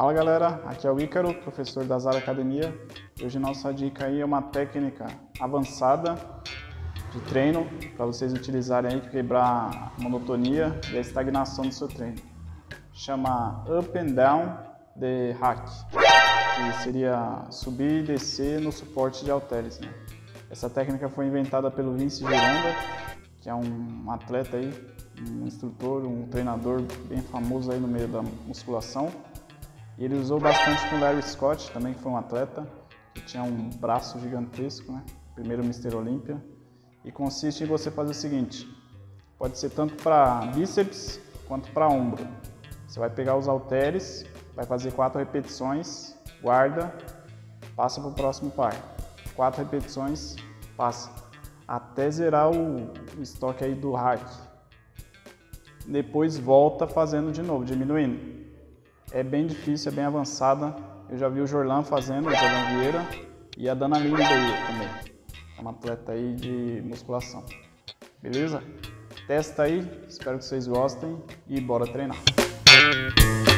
Fala galera, aqui é o Ícaro, professor da Zara Academia. Hoje nossa dica aí é uma técnica avançada de treino para vocês utilizarem aí para quebrar a monotonia e a estagnação do seu treino. Chama Up and Down the Rack, que seria subir e descer no suporte de halteres, né? Essa técnica foi inventada pelo Vince Gironda, que é um atleta aí, um instrutor, um treinador bem famoso aí no meio da musculação. E ele usou bastante com o Larry Scott, também que foi um atleta, que tinha um braço gigantesco, né? Primeiro Mr. Olímpia. E consiste em você fazer o seguinte, pode ser tanto para bíceps quanto para ombro. Você vai pegar os halteres, vai fazer 4 repetições, guarda, passa para o próximo par. 4 repetições, passa, até zerar o estoque aí do rack. Depois volta fazendo de novo, diminuindo. É bem difícil, é bem avançada. Eu já vi o Jorlan fazendo, o Jorlan Vieira, e a Dana Lima também. É uma atleta aí de musculação. Beleza? Testa aí, espero que vocês gostem e bora treinar.